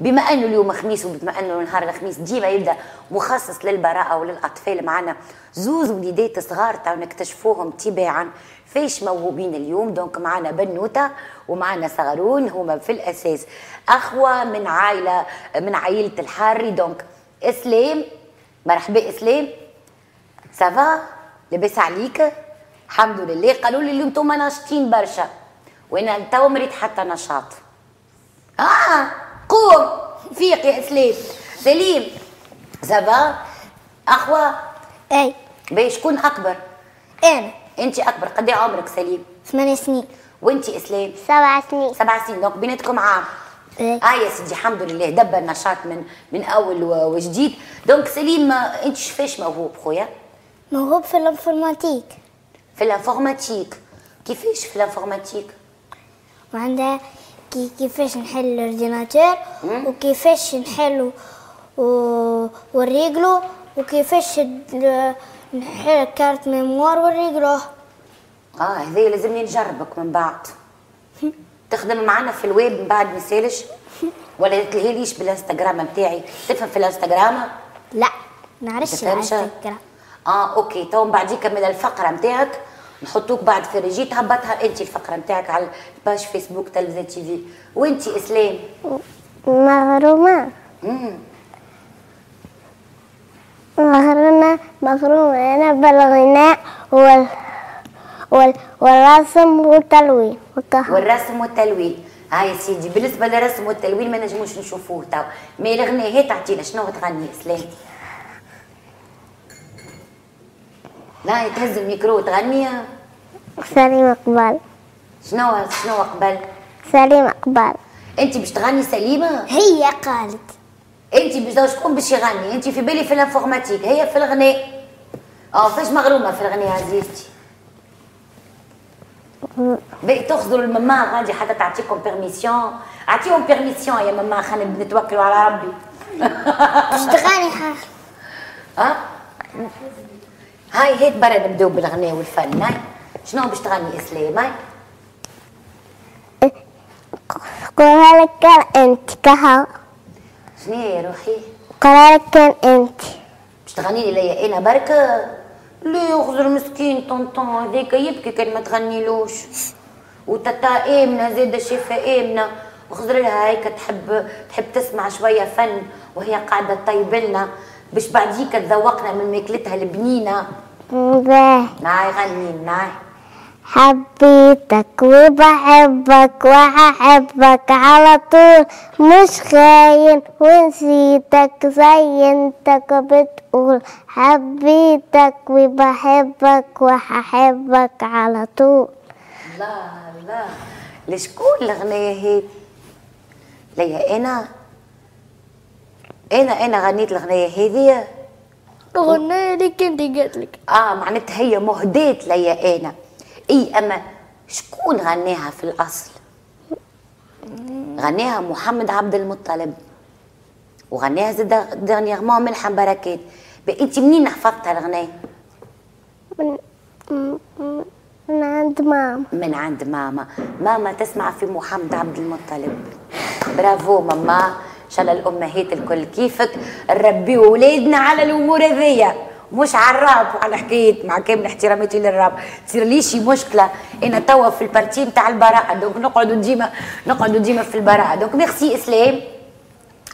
بما انه اليوم خميس وبما انه نهار الخميس ديما يبدا مخصص للبراءه وللاطفال معنا زوز وليدات صغار تاع نكتشفوهم تباعا فاش موهوبين اليوم. دونك معنا بنوته ومعنا صغرون هما في الاساس اخوه من عائله الحاري. دونك اسلام، مرحبا اسلام، سافا لاباس عليك؟ الحمد لله. قالوا لي اليوم انتوما ناشطين برشا وانا توا مريت حتى نشاط. قوم فيق يا اسلام. سليم سافا؟ اخوه؟ اي. باهي شكون اكبر؟ انا. انت اكبر، قد ايه عمرك سليم؟ 8 سنين. وانت اسلام؟ 7 سنين. 7 سنين، دونك بيناتكم عام. يا سيدي الحمد لله، دبر نشاط من اول وجديد. دونك سليم انت شفاش موهوب خويا؟ موهوب في الانفورماتيك. في الانفورماتيك؟ كيفاش في الانفورماتيك؟ وعندها كيفاش نحل الاورديناتور وكيفاش نحلو ونريقلو وكيفاش نحل كارت ميموار ونريقلوه. هذايا لازمني نجربك من بعد. تخدم معنا في الويب من بعد ما يسالش ولا تلهيليش بالانستغرام نتاعي؟ تفهم في الانستغرام؟ لا نعرفش الانستغرام. اوكي، تو من بعد كمل الفقره نتاعك، نحطوك بعد في الريجي تهبطها انت الفقره نتاعك على الباج فيسبوك تلفزه تي في. وانت اسلام؟ مغرومه. مغرومه انا بالغناء والرسم والتلوين يا سيدي. بالنسبه للرسم والتلوين ما نجموش نشوفوه تو، مي الغناء هي تعطينا شنو تغني اسلام؟ لا تهز الميكرو تغني. سليم اقبال. شنو اقبال؟ سليم اقبال. انت باش تغني سليمه؟ هي قالت. انت باش شكون باش يغني؟ انت في بالي في الانفورماتيك، هي في الغناء. فاش مغرومه في الغناء عزيزتي؟ باهي تخزروا الماما غادي حتى تعطيكم بيرميسيون، اعطيهم بيرميسيون يا ماما، خلينا نتوكلوا على ربي. باش تغني حاجه. هاي هيك برا نبداو بالغناء والفن. هاي شنو باش تغني اسلام؟ هاي قولها لك كان انت كها. شنو يا روحي؟ قولها لك كان انت. باش تغني لي انا برك؟ ليه خزر مسكين طنطون هذاك يبكي كان ما تغنيلوش، وتتا امنه زاده شيفه امنه وخزر لها هيك تحب تسمع شويه فن وهي قاعده طيب لنا باش بعديك تذوقنا من ماكلتها البنينه. باهي. معاي غني معاي. حبيتك وبحبك وححبك على طول مش خاين ونسيتك زي انتك بتقول. حبيتك وبحبك وححبك على طول. الله الله، لشكون الغنية هيك؟ ليا انا غنيت الغنية هذيا. الغنية ليك انت قالتلك. معناتها هي مهدات ليا انا. اي اما شكون غناها في الاصل؟ غناها محمد عبد المطلب وغناها زاد ديرنيغمون ملحم بركات. انت منين حفظتها الغناية؟ من عند ماما. من عند ماما تسمع في محمد عبد المطلب. برافو ماما، ان شاء الله الامهات الكل كيفك نربيو ولادنا على الامور هذيا مش على الراب. انا حكيت مع كامل احتراماتي للراب، تصير لي شي مشكله انا توا في البارتي نتاع البراءه، دونك نقعدوا ديما في البراءه. دونك ميرسي اسلام.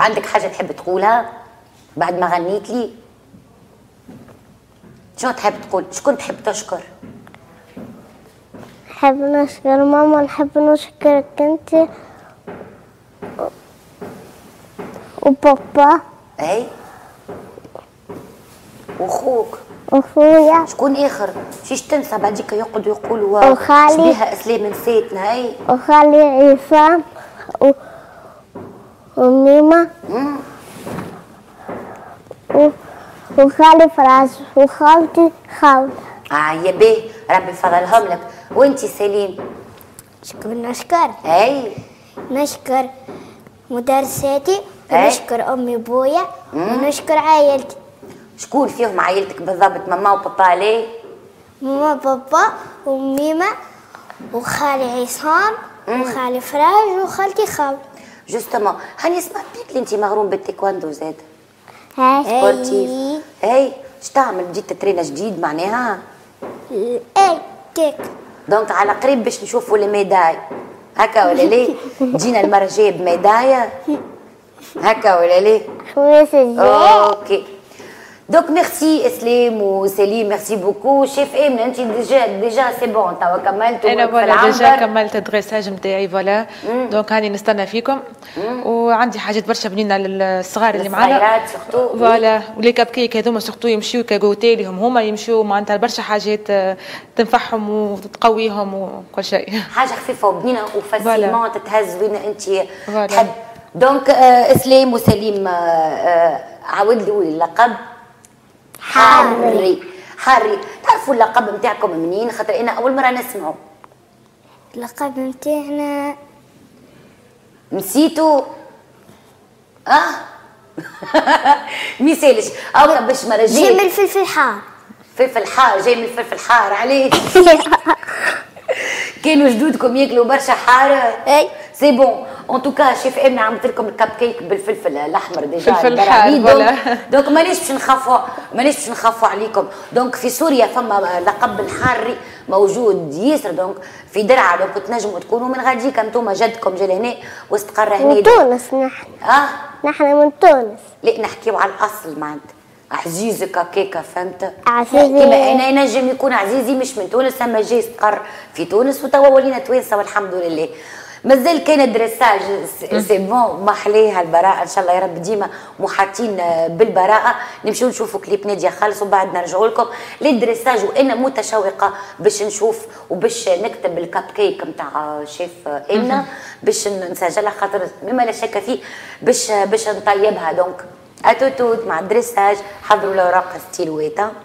عندك حاجه تحب تقولها بعد ما غنيت لي؟ شنو تحب تقول؟ شكون تحب تشكر؟ نحب نشكر ماما، نحب نشكرك انت وبابا. اي وخوك وخويا. شكون اخر؟ مشيش تنسى بعديك يقعدوا يقولوا وخالي شبيها اسلام نسيتنا. اي وخالي عصام وميمه وخالي فراج وخالتي خاوله. يا بيه ربي فضلهم لك. وانتي سليم؟ نشكر. اي نشكر مدرساتي ونشكر امي وبويا ونشكر عائلتي. شكون فيهم عائلتك بالضبط؟ ماما وبابا؟ ليه ماما وبابا وميمه وخالي عصام وخالي فراج وخالتي خاوله. جوستومون هاني سمعت بيك اللي انت مغروم بالتيكواندو زاد. سبورتيف. اي اش تعمل بديت تترينا جديد معناها؟ اي كيك. دونك على قريب باش نشوفوا الميداي هكا ولا ليه؟ تجينا المرة الجاية بميدايا هكا ولا ليه؟ اوكي. Donc merci Islam ou Selim, merci beaucoup. Chef Emna, tu déjà c'est bon, tu as commencé tout. أنا voilà déjà كملت الدراساج متاعي voilà. Donc هاني نستنى فيكم. وعندي حاجات برشا بنينة للصغار اللي معانا. voilà ولي كاب كيك هذوما سورتو يمشيو كجوتي لهم هما يمشيو معناتها برشا حاجات تنفعهم وتقويهم وكل شيء. حاجة خفيفة وبنينة وفاسيلمون تتهز وين أنت تحب. Donc Islam وسليم عاود لي اللقب. حاري حاري. تعرفوا اللقب نتاعكم منين؟ خاطر انا اول مره نسمعه. اللقب نتاعنا نسيتو. ميسالش او باش ما رجعش. جاي من الفلفل حار. فلفل حار جاي من الفلفل حار عليه. كانوا جدودكم ياكلوا برشا حار. اي سي بون. ان توكا شيف امنه عملت لكم الكاب كيك بالفلفل الاحمر ديجا. فلفل حار ولا دونك مانيش باش نخافوا، مانيش باش نخافوا عليكم. دونك في سوريا فما لقب الحاري موجود ياسر، دونك في درعا، دونك تنجموا تكونوا من غاديكا انتم جدكم جا لهنا واستقر هنا. من تونس نحن. نحن من تونس. لا نحكيو على الاصل معناتها. عزيزك هكاكا فهمت؟ عزيزي كيما انا ينجم يكون عزيزي مش من تونس اما جاي استقر في تونس وتوا ولينا توانسه والحمد لله. مازال كان دريساج سي بون، ما حليها البراءه ان شاء الله يا رب ديما محاطين بالبراءه. نمشيو نشوفوا كليب ناديه خالص وبعد نرجعوا لكم للدريساج، وانا متشوقه باش نشوف وباش نكتب الكاب كيك نتاع شيف امنا باش نسجلها خاطر مما لا شك فيه باش نطيبها. دونك اتوتوت مع الدريساج. حضروا الاوراق ستيلويتا.